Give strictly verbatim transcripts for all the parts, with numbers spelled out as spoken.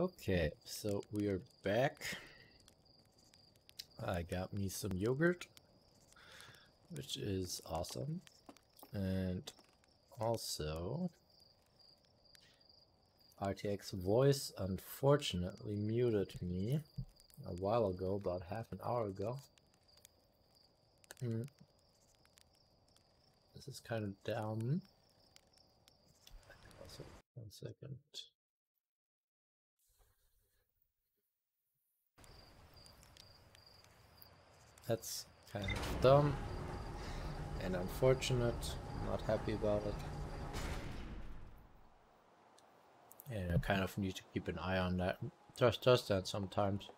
Okay, so we are back. I got me some yogurt, which is awesome. And also, R T X voice unfortunately muted me a while ago, about half an hour ago. Mm. This is kind of dumb. Also, one second. That's kind of dumb and unfortunate. Not happy about it. And I kind of need to keep an eye on that. Just does that sometimes.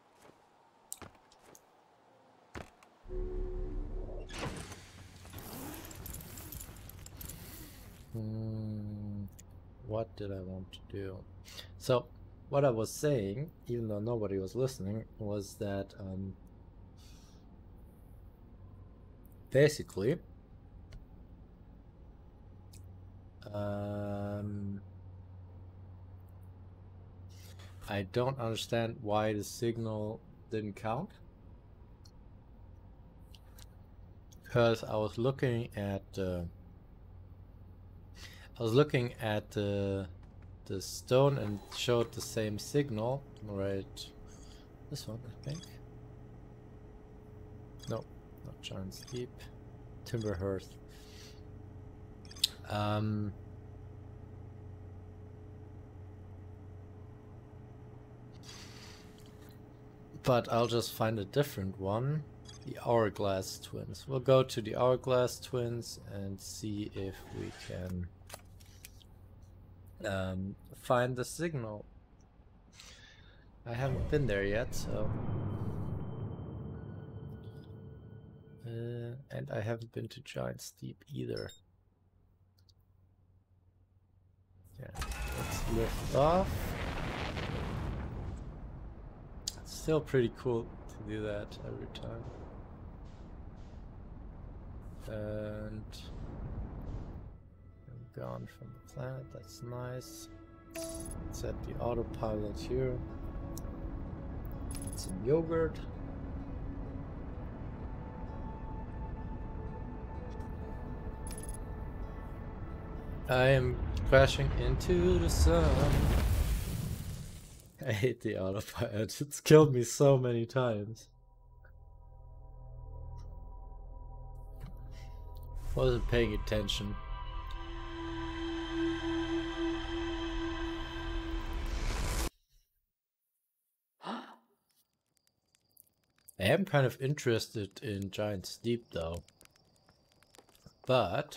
Hmm, what did I want to do? So, what I was saying, even though nobody was listening, was that um, basically, um, I don't understand why the signal didn't count, because I was looking at uh, I was looking at uh, the stone and showed the same signal. Right, this one I think. No, not Giant's Deep, Timber Hearth. Um, But I'll just find a different one. The Hourglass Twins. We'll go to the Hourglass Twins and see if we can um, find the signal. I haven't been there yet, so uh, and I haven't been to Giant's Deep either. Yeah, let's lift off. Still pretty cool to do that every time. And I'm gone from the planet, that's nice. Let's set the autopilot here. Get some yogurt. I am crashing into the sun. I hate the autopilot, it's killed me so many times. Wasn't paying attention. I am kind of interested in Giant's Deep though. But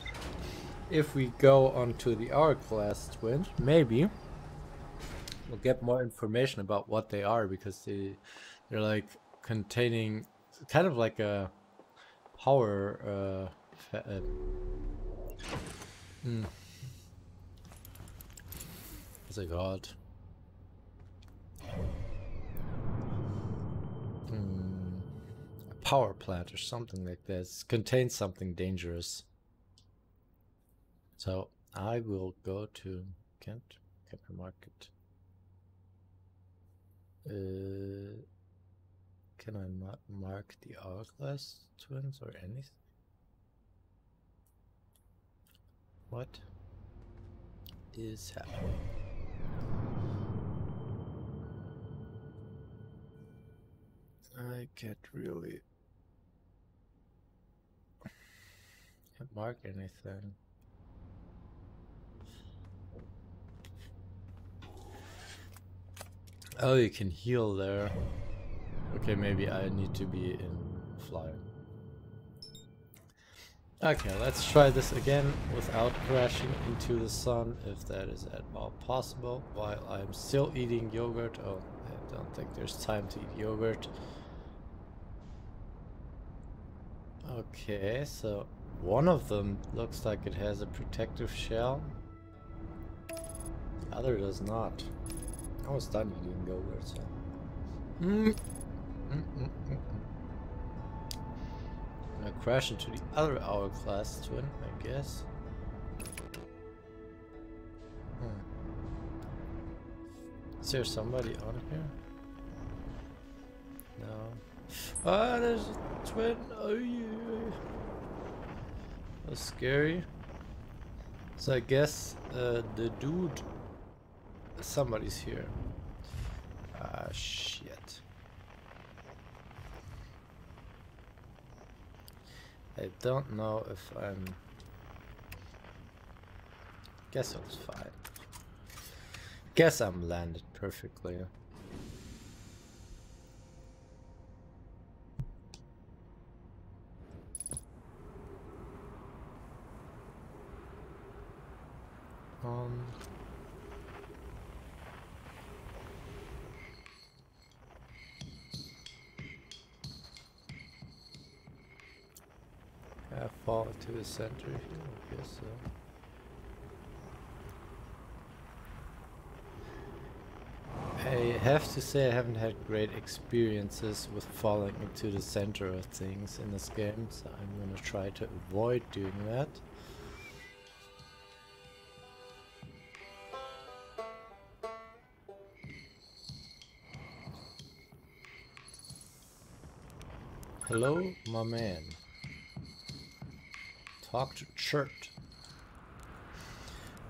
if we go onto the Hourglass Twin, maybe we'll get more information about what they are, because they, they're like containing kind of like a power uh, uh, mm. what's it called? Mm. A power plant or something like this. Contains something dangerous. So I will go to Kent, Kent Market. Uh, can I not mark the Hourglass Twins or anything? What is happening? I can't really can't mark anything. Oh, you can heal there. Okay, maybe I need to be in flying. Okay, let's try this again without crashing into the sun, if that is at all possible, while I'm still eating yogurt. Oh, I don't think there's time to eat yogurt. Okay, so one of them looks like it has a protective shell. The other does not. I was done eating yogurt, so. Mm. Mm -mm -mm -mm. Gonna crash into the other Hourglass Twin, I guess. Hmm. there somebody on here? No. Ah, there's a twin. Oh, yeah. That's scary. So I guess uh, the dude. Somebody's here. Ah, shit. I don't know if I'm. Guess I was fine. Guess I'm landed perfectly. Um. I fall to the center here. I guess so. I have to say I haven't had great experiences with falling into the center of things in this game, so I'm gonna try to avoid doing that. Hello, my man. Doctor Chert.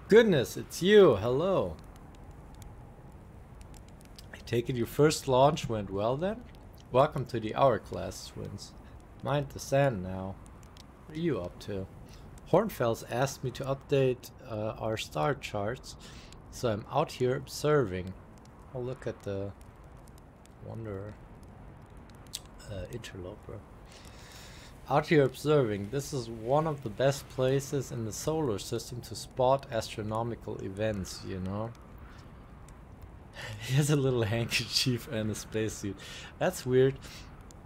Goodness, it's you! Hello! Take it your first launch went well then? Welcome to the Hourglass Twins. Mind the sand now. What are you up to? Hornfels asked me to update uh, our star charts, so I'm out here observing. I'll look at the Wanderer uh, Interloper. Out here observing. This is one of the best places in the solar system to spot astronomical events, you know. He has a little handkerchief and a spacesuit. That's weird.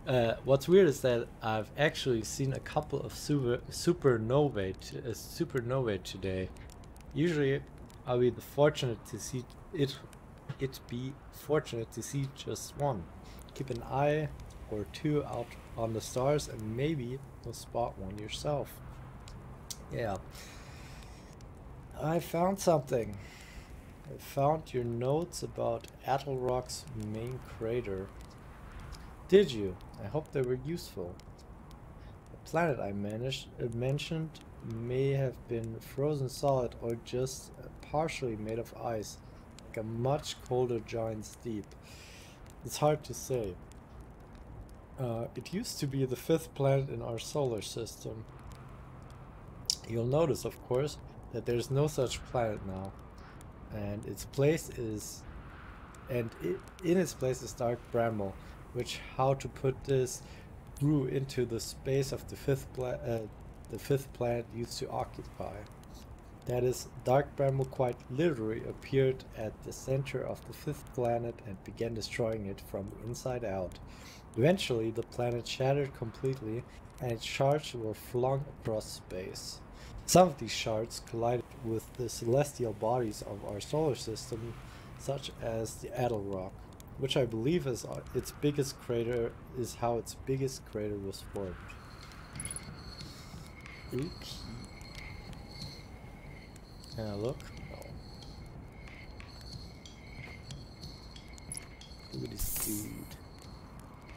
Uh, what's weird is that I've actually seen a couple of super, supernovae, uh, supernovae today. Usually, I'll be the fortunate to see it. It be fortunate to see just one. Keep an eye or two out on the stars, and maybe you'll spot one yourself. Yeah. I found something. I found your notes about Attlerock's main crater. Did you? I hope they were useful. The planet I managed, uh, mentioned may have been frozen solid or just uh, partially made of ice, like a much colder Giant's Deep. It's hard to say. Uh, it used to be the fifth planet in our solar system. You'll notice, of course, that there's no such planet now. And its place is, and it, in its place is Dark Bramble, which, how to put this, grew into the space of the fifth uh, the fifth planet used to occupy. That is, Dark Bramble quite literally appeared at the center of the fifth planet and began destroying it from inside out. Eventually, the planet shattered completely, and its shards were flung across space. Some of these shards collided with the celestial bodies of our solar system, such as the Attlerock, which I believe is its biggest crater. Is how its biggest crater was formed. Oops. Can I look? No. Look at this dude.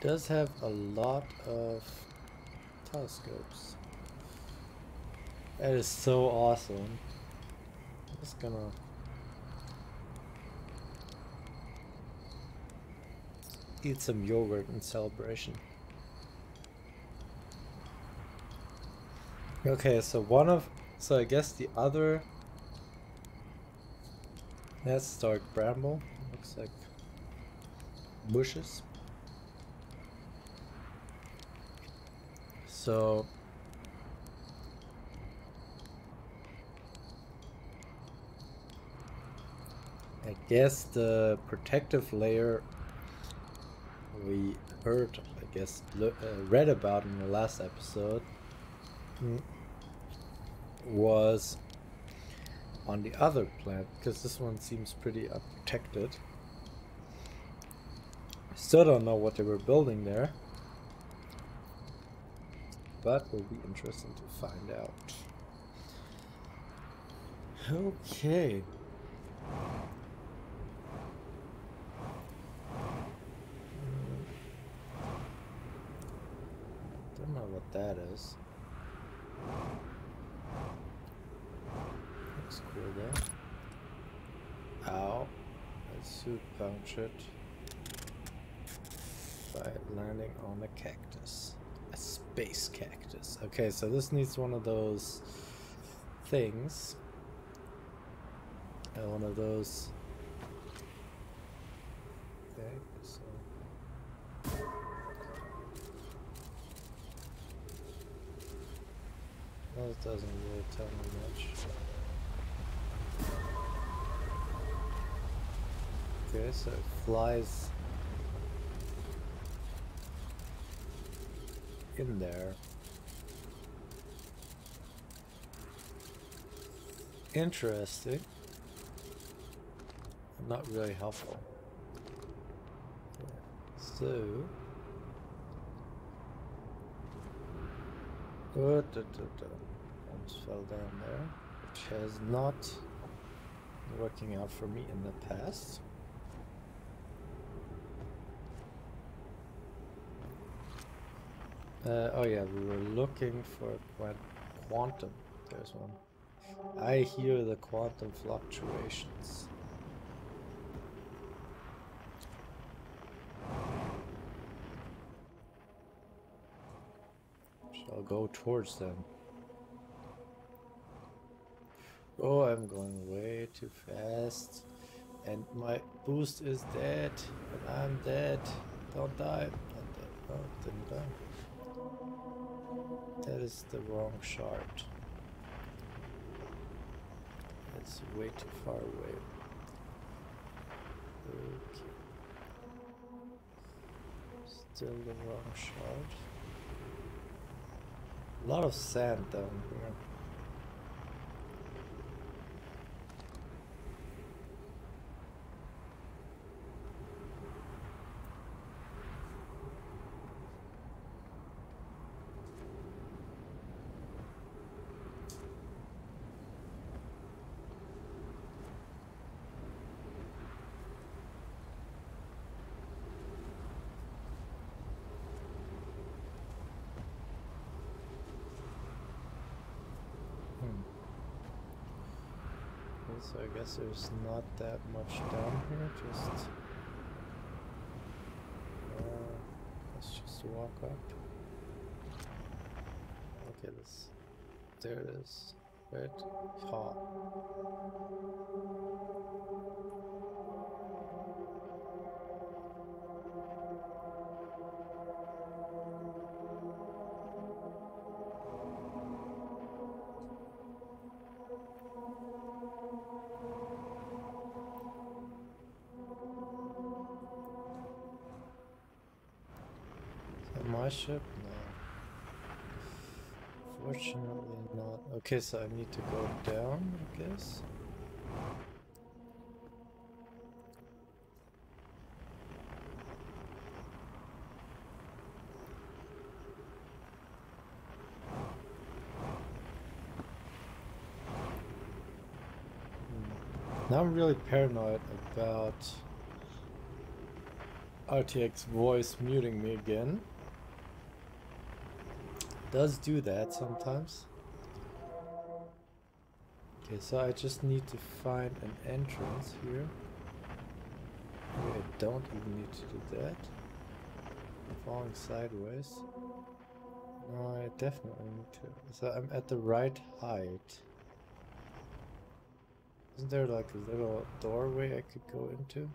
Does have a lot of telescopes. That is so awesome. I'm just gonna eat some yogurt in celebration. Okay, so one of, so I guess the other, that's Dark Bramble. Looks like bushes. So. I guess the protective layer we heard, I guess, uh, read about in the last episode was on the other planet, because this one seems pretty unprotected. Still don't know what they were building there, but will be interesting to find out. Okay. know what that is. Looks cool there. Ow. I suit-punctured by landing on a cactus. A space cactus. Okay, so this needs one of those things. Uh, one of those... Okay, so... Well, it doesn't really tell me much. Okay, so it flies in there. Interesting. Not really helpful. So... Good, almost fell down there, which has not been working out for me in the past. Uh, oh yeah, we were looking for quantum. There's one. I hear the quantum fluctuations. I'll go towards them. Oh, I'm going way too fast. And my boost is dead. And I'm dead. Don't die. Not dead. Oh, didn't die. That is the wrong shard. That's way too far away. Okay. Still the wrong shard. A lot of sand down here. So I guess there's not that much down here, just... Uh, let's just walk up. Look at this. There it is. Right? Ha. Ship? No. Fortunately not. Okay, so I need to go down, I guess. Hmm. Now I'm really paranoid about R T X voice muting me again. Does do that sometimes. Okay, so I just need to find an entrance here. Maybe I don't even need to do that. I'm falling sideways. No, I definitely need to. So I'm at the right height. Isn't there like a little doorway I could go into?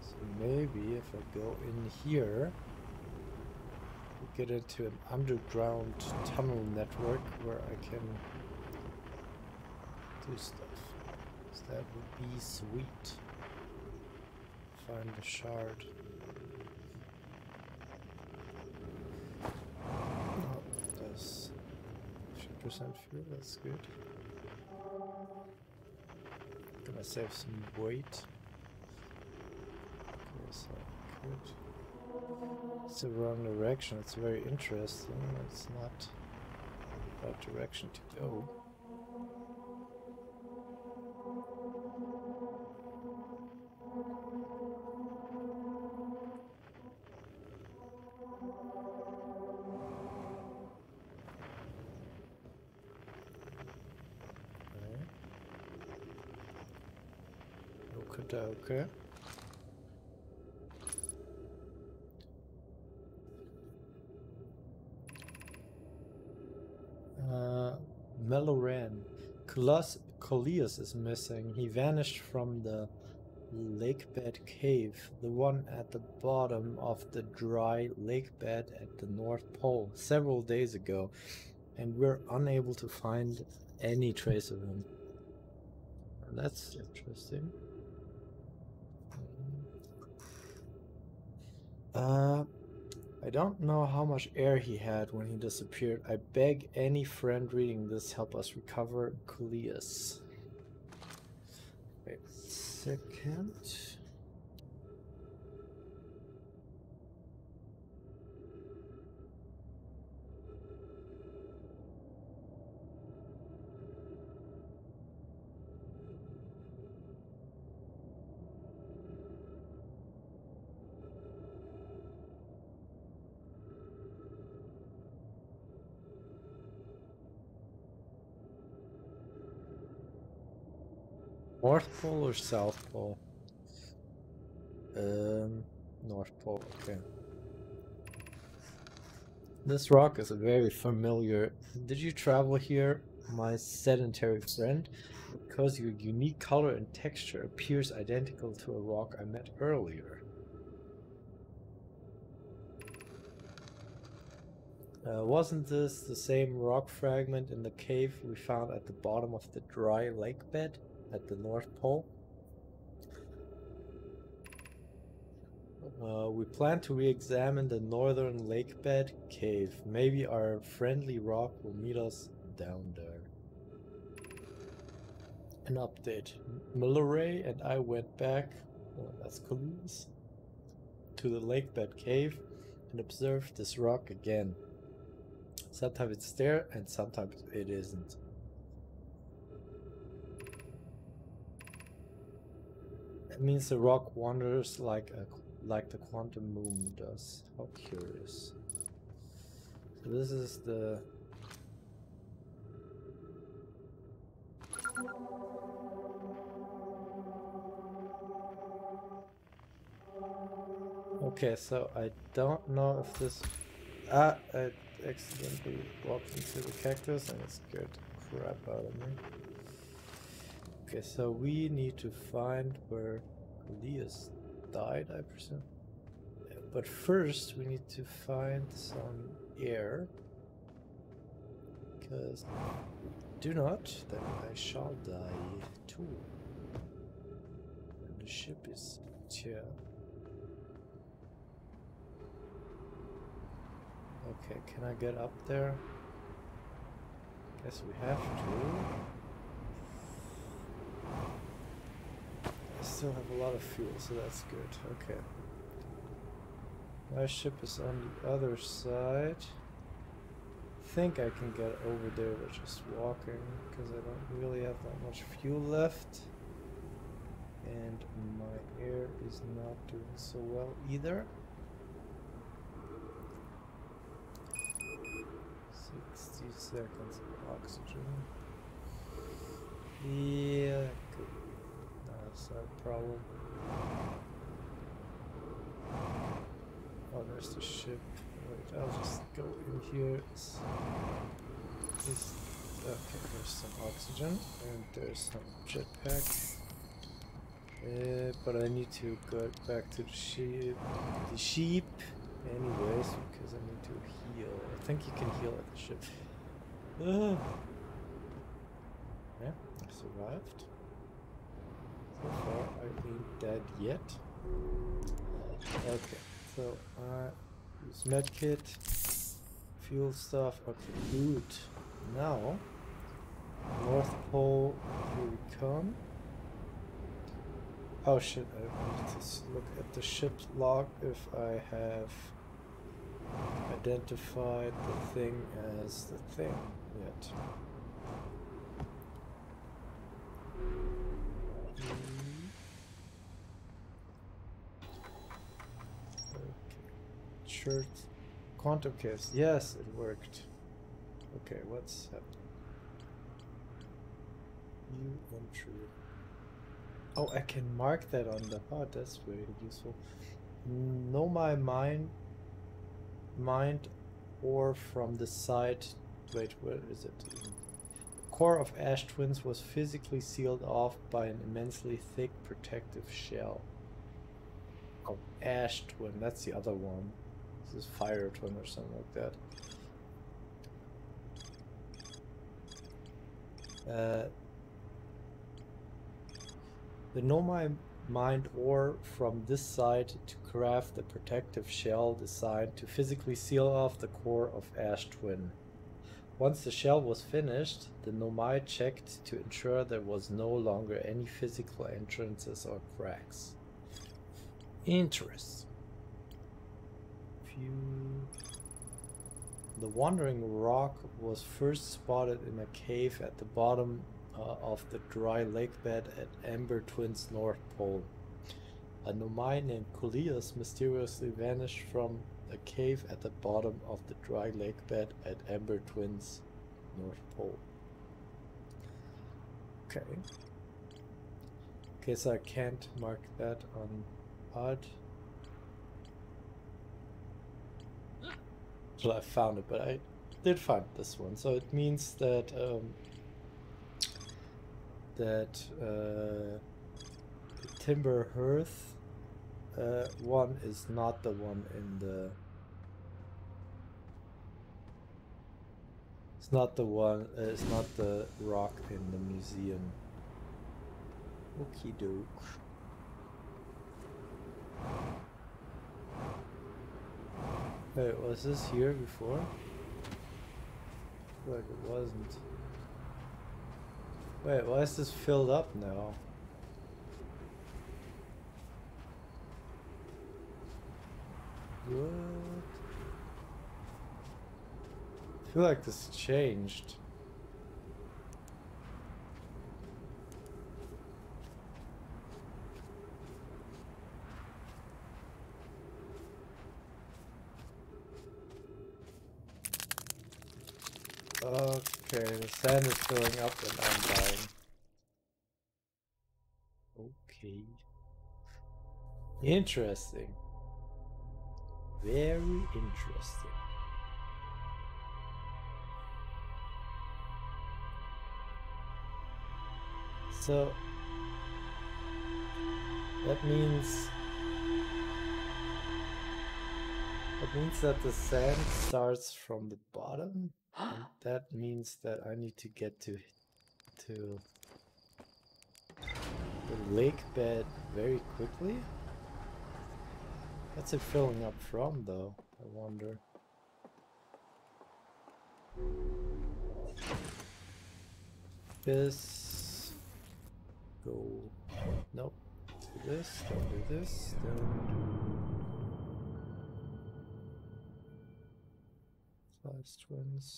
So maybe if I go in here, we get into an underground tunnel network where I can do stuff. So that would be sweet. Find the shard. Oh, that's fifty percent fuel, that's good. Gonna save some weight. Okay, so I could that's the wrong direction. It's very interesting. It's not the right direction to go. Okay. Uh, Meloran. Coleus is missing. He vanished from the lakebed cave, the one at the bottom of the dry lakebed at the North Pole, several days ago, and we're unable to find any trace of him. That's interesting. Uh, I don't know how much air he had when he disappeared. I beg any friend reading this help us recover Coleus. Wait a second. North Pole or South Pole? Um, North Pole, okay. This rock is very familiar. Did you travel here, my sedentary friend? Because your unique color and texture appears identical to a rock I met earlier. Uh, wasn't this the same rock fragment in the cave we found at the bottom of the dry lake bed? At the North Pole. Uh, we plan to re-examine the northern lakebed cave. Maybe our friendly rock will meet us down there. An update. Miller Ray and I went back, well, that's Coleus, to the lakebed cave and observed this rock again. Sometimes it's there and sometimes it isn't. It means the rock wanders like a like the quantum moon does. How curious. So this is the okay, so I don't know if this ah I accidentally walked into the cactus and it scared the crap out of me. Okay, so we need to find where Coleus died, I presume. But first, we need to find some air. Because do not, then I shall die too. And the ship is here. Okay, can I get up there? Guess we have to. I still have a lot of fuel, so that's good. Okay. My ship is on the other side. I think I can get over there by just walking, because I don't really have that much fuel left. And my air is not doing so well either. sixty seconds of oxygen. Yeah, good. That problem. Oh, there's the ship. Wait, I'll just go in here. It's, it's, okay, there's some oxygen and there's some jetpack. Uh, but I need to go back to the ship. The sheep, anyways, because I need to heal. I think you can heal at the ship. Uh. Yeah, I survived. So far, I ain't dead yet. Okay, so uh, use medkit, fuel stuff, okay, good. Now, North Pole, here we come. Oh shit, I need to look at the ship log if I have identified the thing as the thing yet. Okay. Chert. Quantum kiss. Yes, it worked. Okay, what's happening? New entry. Oh, I can mark that on the heart. Oh, that's very useful. Nomai mine, mind, or from the side. Wait, where is it? The core of Ash Twins was physically sealed off by an immensely thick protective shell. Oh, Ash Twin. That's the other one. This is Fire Twin or something like that. Uh, the Nomai mined ore from this side to craft the protective shell designed to physically seal off the core of Ash Twin. Once the shell was finished, the Nomai checked to ensure there was no longer any physical entrances or cracks. Interesting. Few. The wandering rock was first spotted in a cave at the bottom uh, of the dry lake bed at Ember Twin's North Pole. A Nomai named Coleus mysteriously vanished from a cave at the bottom of the dry lake bed at Ember Twin's North Pole. Okay. Okay, so I can't mark that on P O D. I found it, but I did find this one, so it means that um, that uh, the Timber Hearth uh, one is not the one in the it's not the one uh, it's not the rock in the museum. Okie doke. Wait, was this here before? Like it wasn't. Wait, why is this filled up now? What? I feel like this changed. Okay, the sand is filling up and I'm dying. Okay. Interesting. Very interesting. So, that means... That means that the sand starts from the bottom? And that means that I need to get to to the lake bed very quickly. What's it filling up from though? I wonder. This go. Nope. Do this. Don't do this. Don't do. Last twins.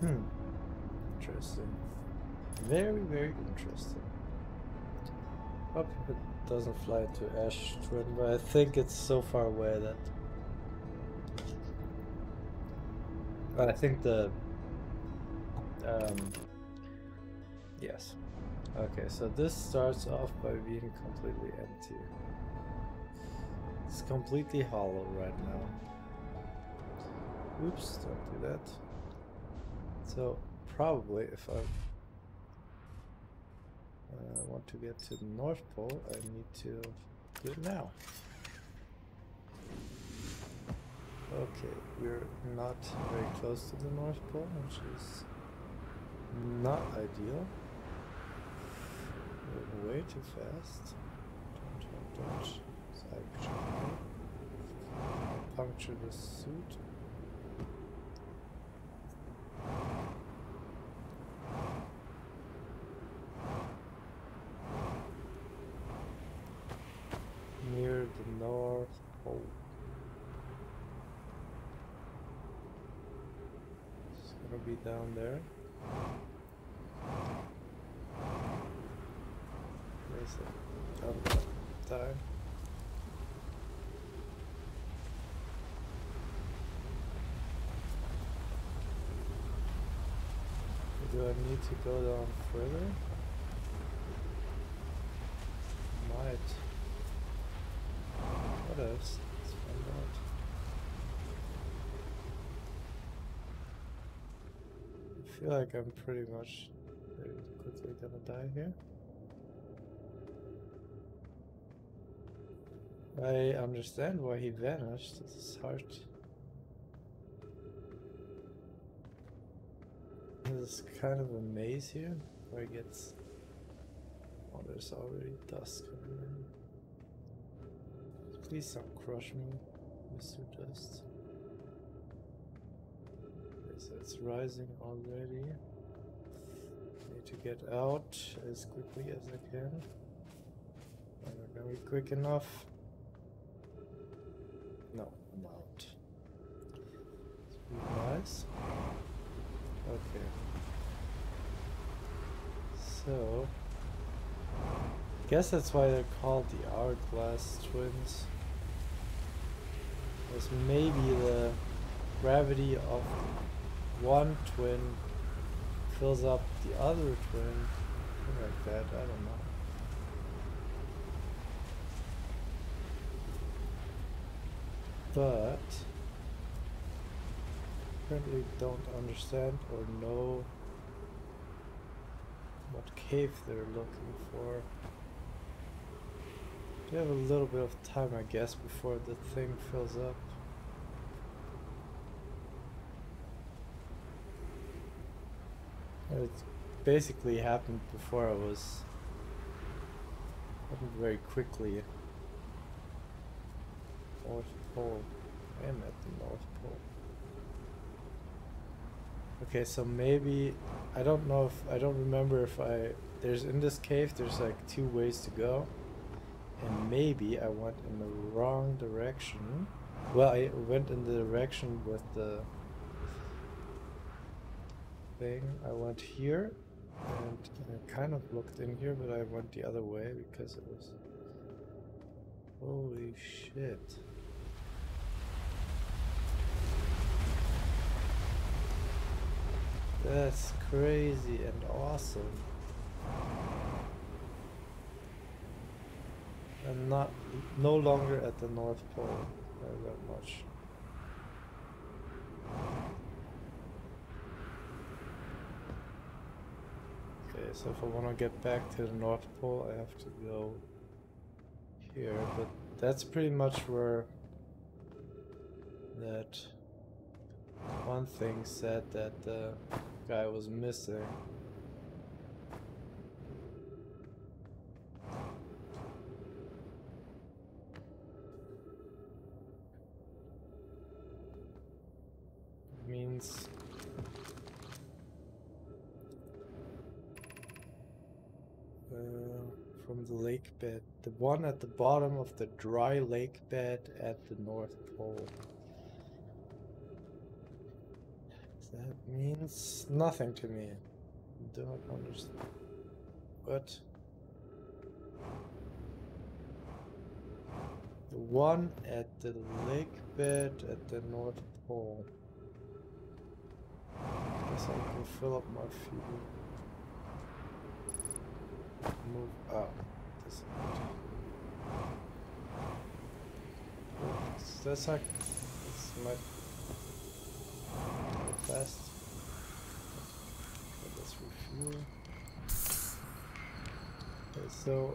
Hmm. Interesting. Very, very interesting. Up here. Doesn't fly to Ash Twin, but I think it's so far away that. But I think the. Um, yes. Okay, so this starts off by being completely empty. It's completely hollow right now. Oops, don't do that. So, probably if I. I uh, want to get to the North Pole, I need to do it now. Okay, we're not very close to the North Pole, which is not ideal. We're way too fast. Don't, don't, don't. So puncture the suit. Near the North Pole. It's gonna be down there. There's a other time. Do I need to go down further? Might. What else? Let's find out. I feel like I'm pretty much quickly gonna die here. I understand why he vanished. This is hard. This is kind of a maze here, where it gets... Oh, there's already dust coming in. Please don't crush me, Mister Dust. Okay, so it's rising already. I need to get out as quickly as I can. I'm not gonna be quick enough. No, I'm out. It's pretty nice. Okay. So... I guess that's why they're called the Hourglass Twins. Because maybe the gravity of one twin fills up the other twin. Something like that, I don't know. But apparently don't understand or know what cave they're looking for. We have a little bit of time, I guess, before the thing fills up. It basically happened before I was... happened very quickly. North Pole. I am at the North Pole. Okay, so maybe... I don't know if... I don't remember if I... There's in this cave, there's like two ways to go. And maybe I went in the wrong direction. Well, I went in the direction with the thing. I went here and I kind of looked in here, but I went the other way because it was... Holy shit. That's crazy and awesome. I'm not, no longer at the North Pole, not that much. Okay, so if I want to get back to the North Pole, I have to go here, but that's pretty much where that one thing said that the guy was missing. Means uh, from the lake bed, the one at the bottom of the dry lake bed at the North Pole. That means nothing to me. I don't understand. What? The one at the lake bed at the North Pole. I guess I can fill up my fuel. Move out. This so that's not. It's not fast. Okay, let's refuel. Okay, so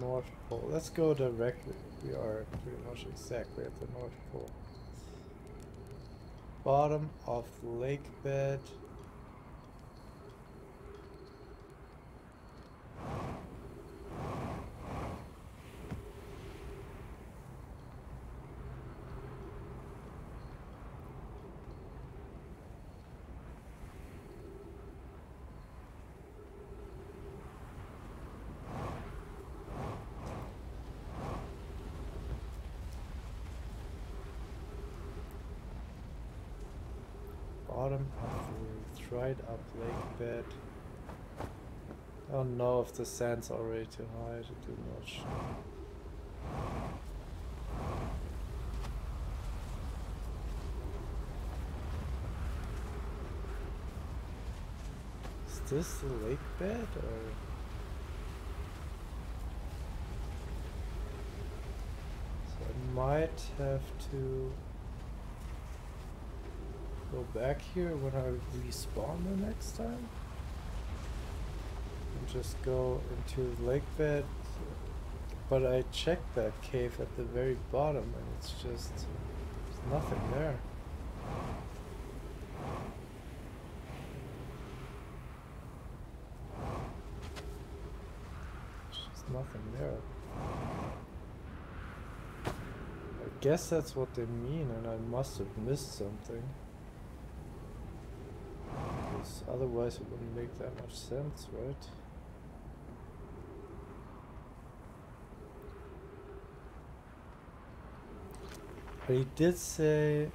North Pole. Let's go directly. We are pretty much exactly at the North Pole. Bottom of the lake bed. bottom of the dried up lake bed. I don't know if the sand's already too high to do much. Is this the lake bed or? So I might have to go back here when I respawn the next time. Just go into the lake bed, but I checked that cave at the very bottom and it's just there's nothing there. There's just nothing there. I guess that's what they mean, and I must have missed something. Because otherwise it wouldn't make that much sense, right? But he did say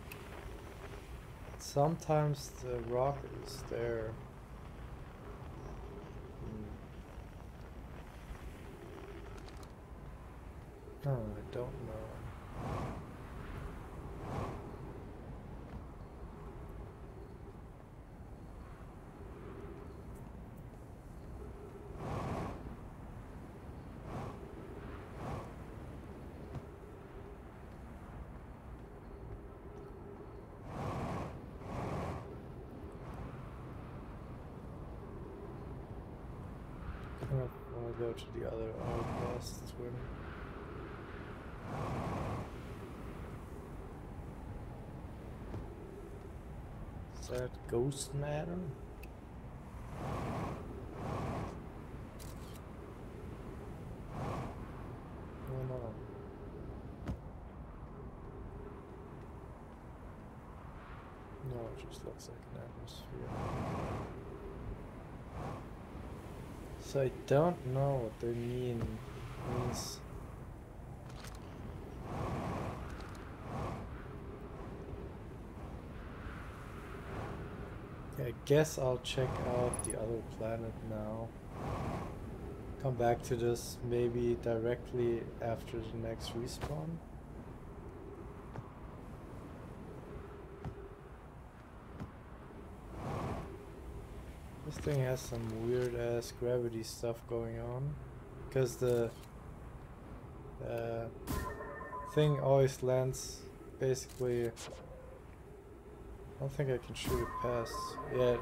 sometimes the rock is there. Hmm. Oh, I don't know. Go to the other Hourglass Twin. Is that ghost matter? No, no, it just looks like an atmosphere. So I don't know what they mean. It means yeah, I guess I'll check out the other planet now. Come back to this maybe directly after the next respawn. This thing has some weird ass gravity stuff going on, because the uh, thing always lands basically. I don't think I can shoot it past. Yeah, it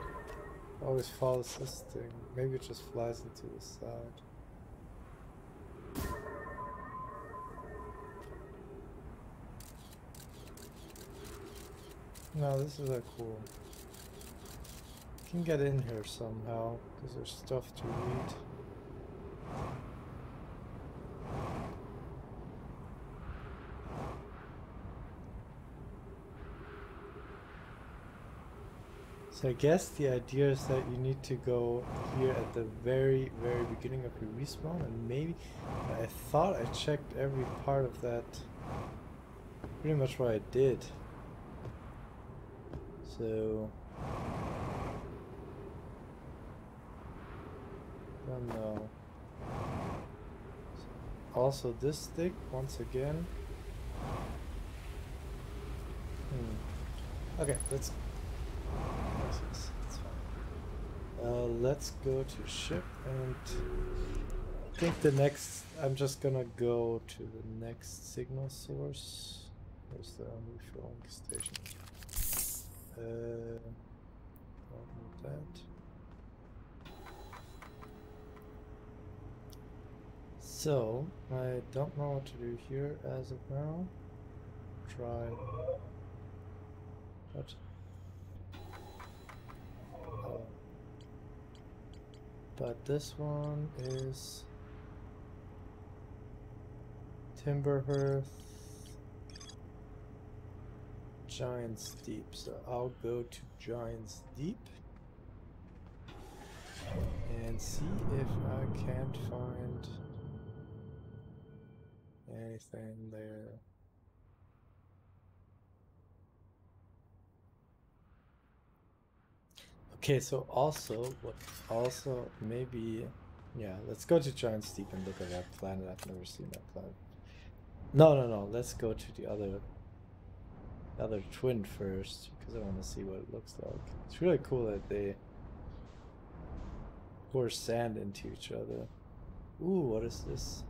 always follows this thing. Maybe it just flies into the side. No, this is like cool. I can get in here somehow, because there's stuff to read. So I guess the idea is that you need to go here at the very, very beginning of your respawn, and maybe I thought I checked every part of that. Pretty much what I did. So no. Also this stick once again. Hmm. Okay, let's uh, let's go to ship, and I think the next I'm just gonna go to the next signal source. Where's the refueling station? Uh, don't need that. So, I don't know what to do here as of now. Try. What? Oh. But this one is Timber Hearth, Giant's Deep. So I'll go to Giant's Deep and see if I can't find anything there. Okay, so also, what also maybe, yeah, let's go to Giant's Deep and look at that planet. I've never seen that planet. No, no, no, let's go to the other, the other twin first, because I want to see what it looks like. It's really cool that they pour sand into each other. Ooh, what is this?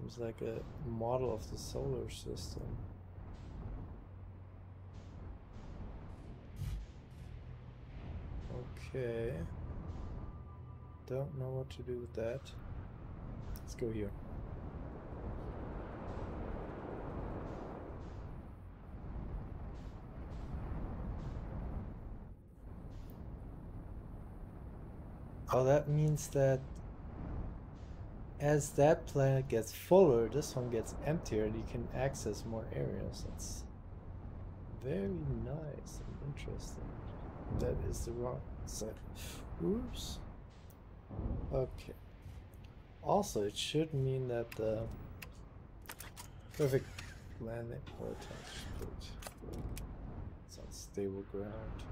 Seems like a model of the solar system. Okay. Don't know what to do with that. Let's go here. Oh, that means that as that planet gets fuller, this one gets emptier and you can access more areas. That's very nice and interesting. That is the wrong side. Oops. Okay. Also, it should mean that the perfect planet it's on stable ground.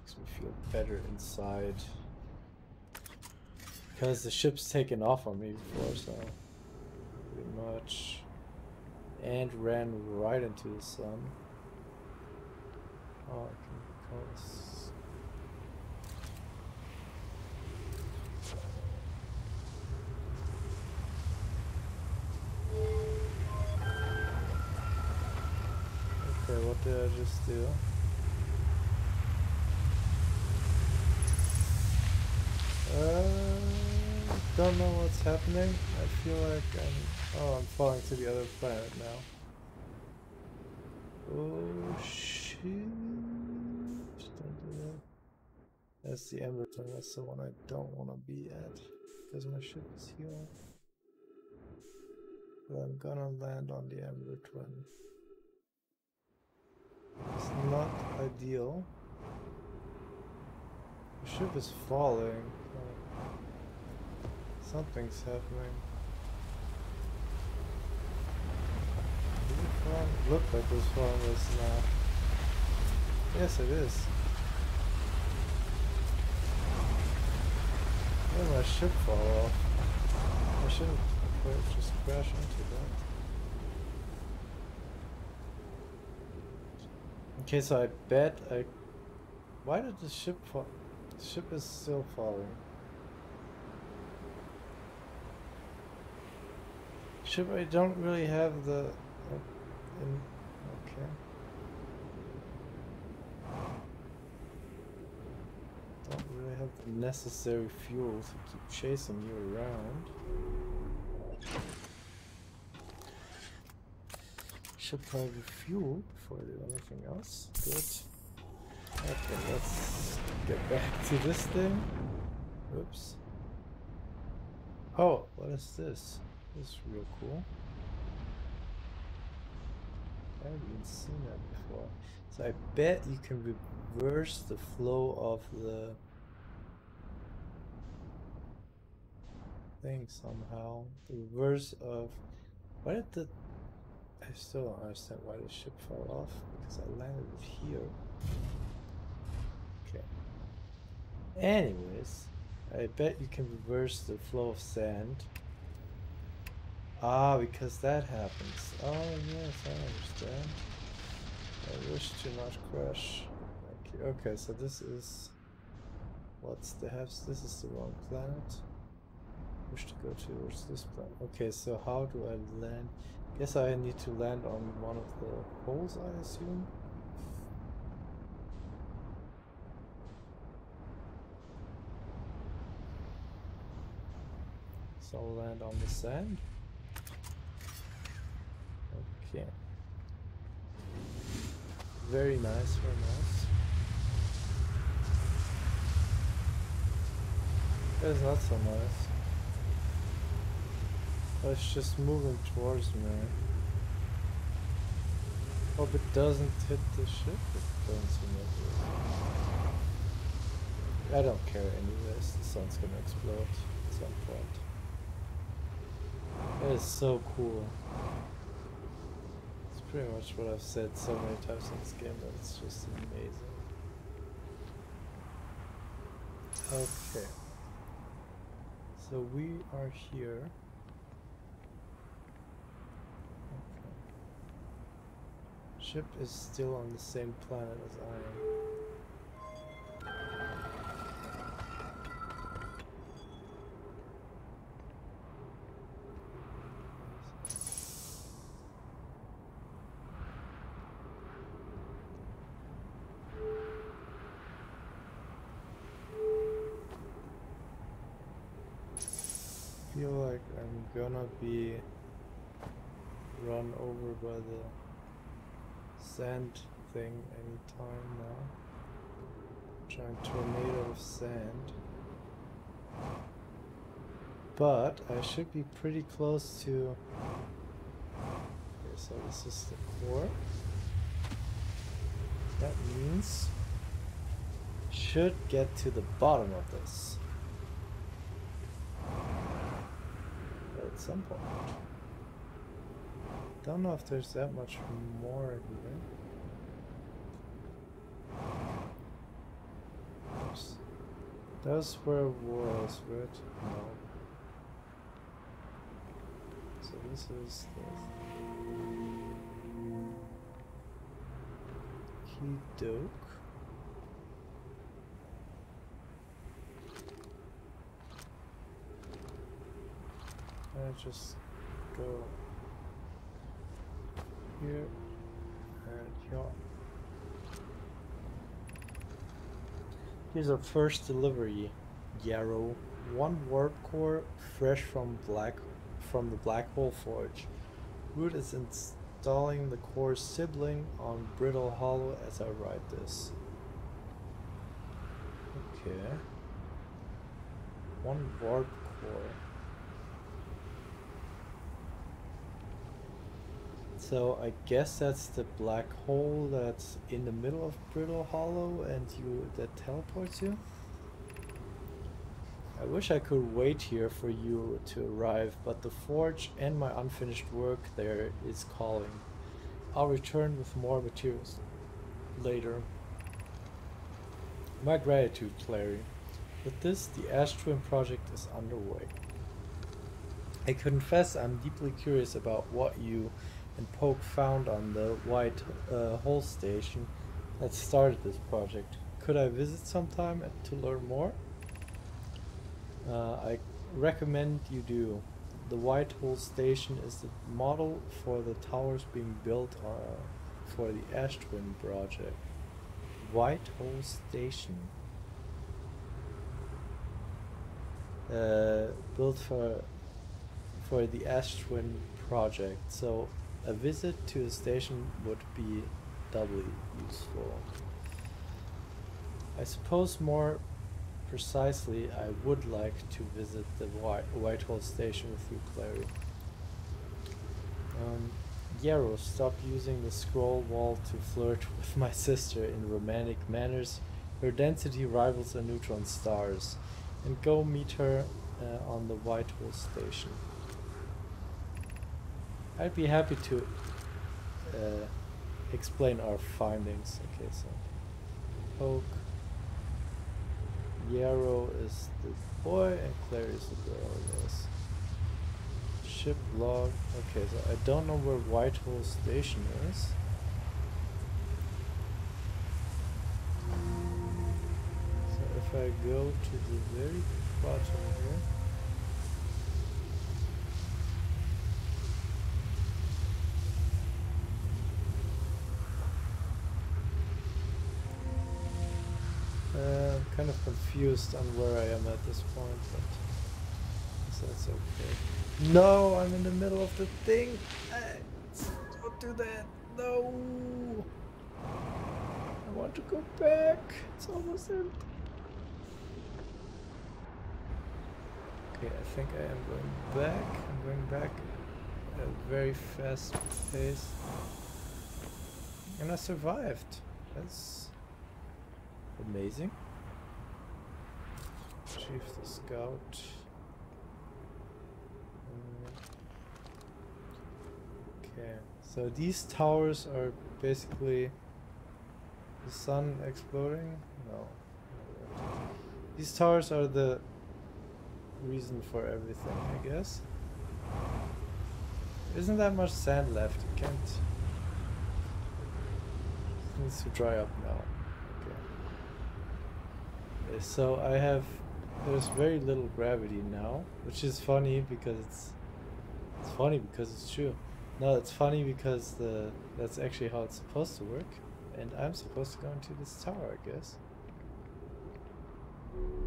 Makes me feel better inside. Because the ship's taken off on me before, so pretty much. And ran right into the sun. Oh, I can close. Okay, what did I just do? Uh, don't know what's happening. I feel like I'm. Oh, I'm falling to the other planet now. Oh shit! Don't do that. That's the Ember Twin. That's the one I don't want to be at because my ship is here. But I'm gonna land on the Ember Twin. It's not ideal. The ship is falling. Something's happening. It look like this one was now. Yes, it is. Where did my ship fall off? I shouldn't just crash into that. Okay, so I bet I. Why did the ship fall? The ship is still falling. Ship, I don't really have the. Uh, in, okay. Don't really have the necessary fuel to keep chasing you around. Should probably fuel before I do anything else. Good. Okay, let's get back to this thing. Oops. Oh, what is this? This is real cool. I haven't even seen that before. So I bet you can reverse the flow of the thing somehow. The reverse of... Why did the... I still don't understand why the ship fell off. Because I landed it here. Anyways, I bet you can reverse the flow of sand. Ah, because that happens. Oh yes, I understand. I wish to not crash. Thank you. Okay, so this is... What's the house? This is the wrong planet. Wish to go towards this planet. Okay, so how do I land? Guess I need to land on one of the holes, I assume. I'll land on the sand. Okay. Very nice, very nice. That is not so nice. But it's just moving towards me. Hope it doesn't hit the ship. It doesn't seem like it. I don't care anyways. The sun's gonna explode at some point. That is so cool. It's pretty much what I've said so many times in this game that it's just amazing. Okay. So we are here. Okay. Ship is still on the same planet as I am. Gonna be run over by the sand thing anytime now. Giant tornado of sand. But I should be pretty close to. Okay, so this is the core. That means should get to the bottom of this. At some point. Don't know if there's that much more here. Oops. That's where it was, right? No. So this is the Key Doke. Just go here and here. Here's our first delivery, Yarrow. One warp core, fresh from black from the Black Hole Forge. Root is installing the core sibling on Brittle Hollow as I write this. Okay. One warp core. So I guess that's the black hole that's in the middle of Brittle Hollow and you that teleports you. I wish I could wait here for you to arrive, but the forge and my unfinished work there is calling. I'll return with more materials later. My gratitude, Claire. With this, the Ash Twin project is underway. I confess I'm deeply curious about what you and Poke found on the White uh, Hole Station that started this project. Could I visit sometime to learn more? Uh, I recommend you do. The White Hole Station is the model for the towers being built uh, for the Ash Twin project. White Hole Station? Uh, built for, for the Ash Twin project. So a visit to a station would be doubly useful. I suppose more precisely I would like to visit the Whitehall Station with you, Clary. Um, Yarrow, stop using the scroll wall to flirt with my sister in romantic manners. Her density rivals a neutron star's. And go meet her uh, on the Whitehall Station. I'd be happy to uh, explain our findings. Okay, so Oak, Yarrow is the boy and Claire is the girl, I guess. Ship log. Okay, so I don't know where White Hole Station is. So if I go to the very bottom here. Kind of confused on where I am at this point, but that's okay. No, I'm in the middle of the thing. Uh, don't do that. No, I want to go back. It's almost empty. Okay, I think I am going back. I'm going back at a very fast pace, and I survived. That's amazing. Chief the Scout. Okay, so these towers are basically the sun exploding? No. These towers are the reason for everything, I guess. There isn't that much sand left, it can't... It needs to dry up now. Okay. So I have... There's very little gravity now, which is funny because it's... It's funny because it's true. No, it's funny because the that's actually how it's supposed to work. And I'm supposed to go into this tower, I guess.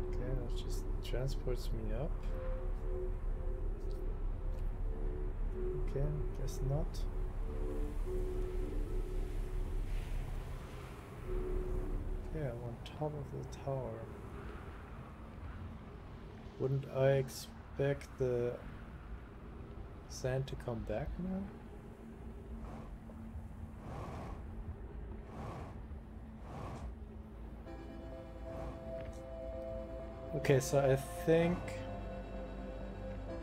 Okay, that just transports me up. Okay, guess not. Okay, I'm on top of the tower. Wouldn't I expect the sand to come back now? Okay, so I think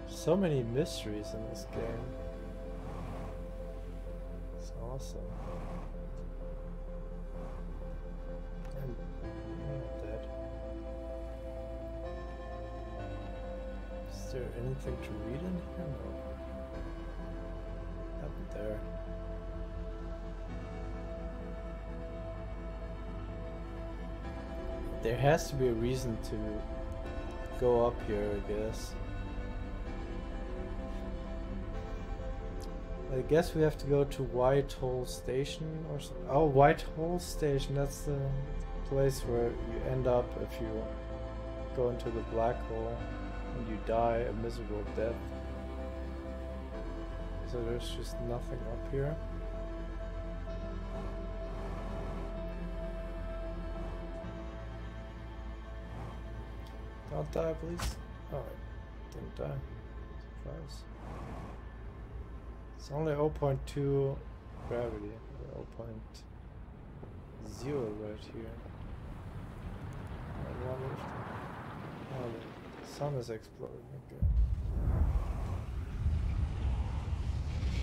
so many mysteries in this game. It's awesome. I'm dead. Is there anything to read in here? No. Up there. There has to be a reason to go up here, I guess. I guess we have to go to White Hole Station or something. Oh, White Hole Station, that's the place where you end up if you go into the black hole and you die a miserable death. So there's just nothing up here. Don't die, please. Oh, I didn't die. Surprise. It's only zero point two gravity. zero point zero right here. I wonder if the, oh, the sun is exploding. Okay.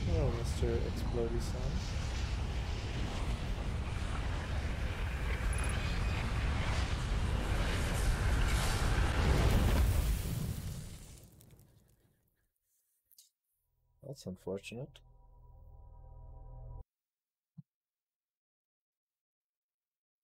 Hello, Mister Explodey Sun. That's unfortunate.